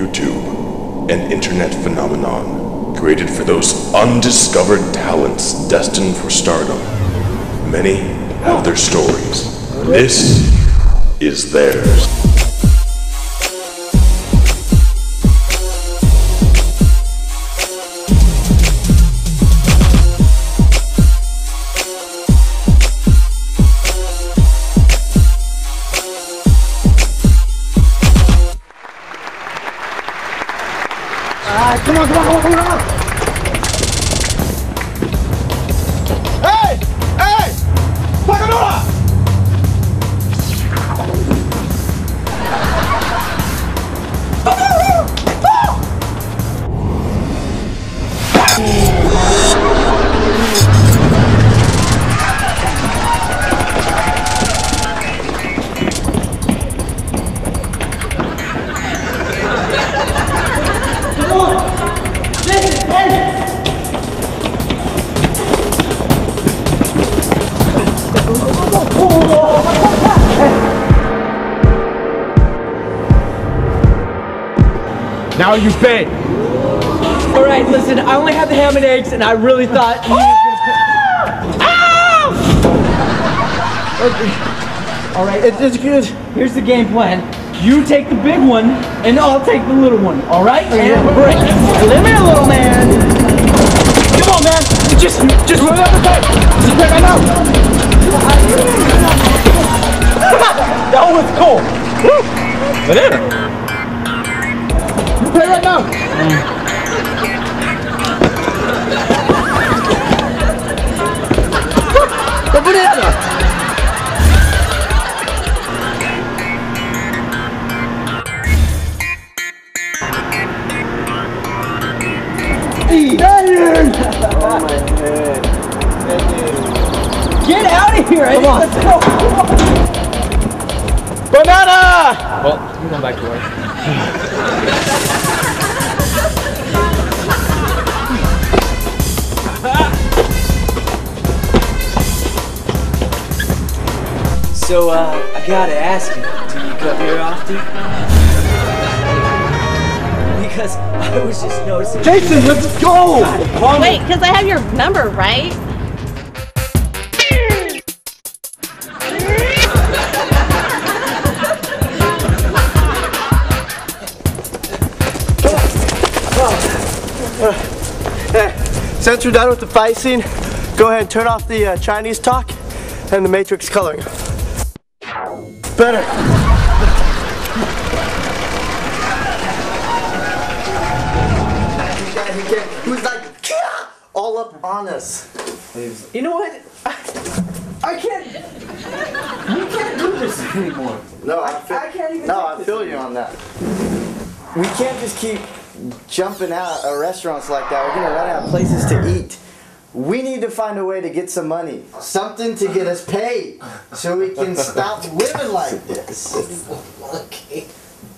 YouTube, an internet phenomenon created for those undiscovered talents destined for stardom. Many have their stories. This is theirs. Come on! Hey! Hey! Paganora! Now you pay. All right, listen, I only had the ham and eggs, and I really thought you were gonna pay. All right, it's good. Here's the game plan. You take the big one, and I'll take the little one, all right? And break. Let me, little man. Come on, man. Just run out of the fight. Just break right now. That one's cool. Whatever. Play right now. The banana. Get out of here! Come on. Let's go. Banana. Well, we're going back to work. So, I gotta ask you, do you come here often? Because I was just noticing... Jason, let's go! Wait, because I have your number, right? Since we're done with the fight scene, go ahead and turn off the Chinese talk and the Matrix coloring. Better. He was like all up on us. You know what? I can't. You can't do this anymore. No, I can't even. No, I feel you on that. We can't just keep jumping out of restaurants like that. We're gonna run out of places to eat. We need to find a way to get some money, something to get us paid, so we can stop living like this. Okay.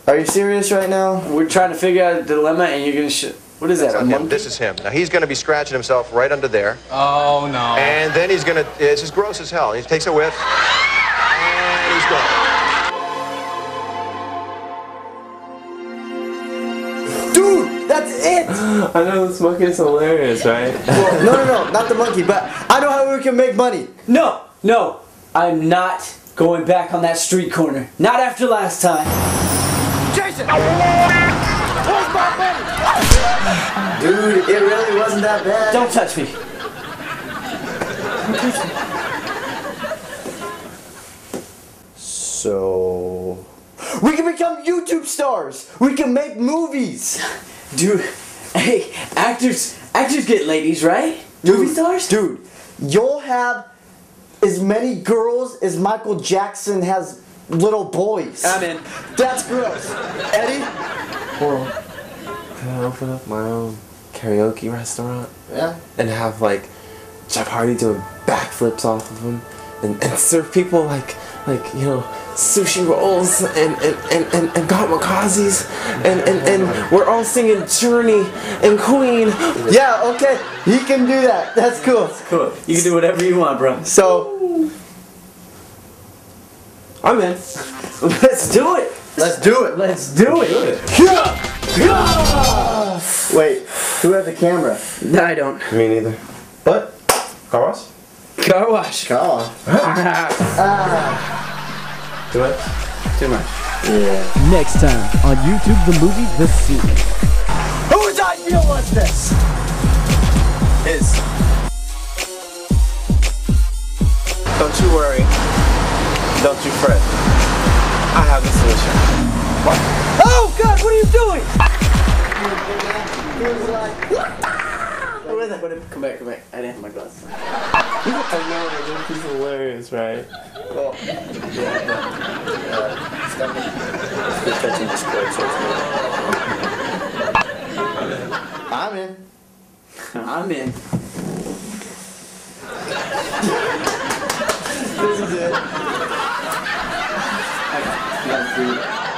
Are you serious right now? We're trying to figure out a dilemma, and you're gonna what is that? Him. This is him. Now he's gonna be scratching himself right under there. Oh no! And then he's gonna. It's just gross as hell. He takes a whiff, and he's gone. That's it! I know this monkey is hilarious, right? Well, no, not the monkey, but I know how we can make money. No, I'm not going back on that street corner. Not after last time. Jason! Where's my money? Dude, it really wasn't that bad. Don't touch me. So... we can become YouTube stars! We can make movies! Dude, hey, actors get ladies, right? Dude, movie stars? Dude, you'll have as many girls as Michael Jackson has little boys. I'm in. That's gross. Eddie? Well, can I open up my own karaoke restaurant? Yeah. And have, like, Jeff Hardy doing backflips off of him and serve people, like, you know, sushi rolls and kamikazes and we're all singing Journey and Queen. Yeah, okay, you can do that. That's cool. That's cool. You can do whatever you want, bro. So I'm in. Let's do it. Let's do it. Let's do it. Yeah. Wait, who has the camera? No, I don't. Me neither. What? Car wash? Car wash. Car wash. Too much? Too much. Yeah. Next time on YouTube, the movie The Scene. Whose idea was this? His. Don't you worry. Don't you fret. I have the solution. What? Oh God, what are you doing? He was like, what? Come back, come back. I didn't have my glasses. I know, this is hilarious, right? Well, yeah, I'm in. I'm in. This is it. I got food.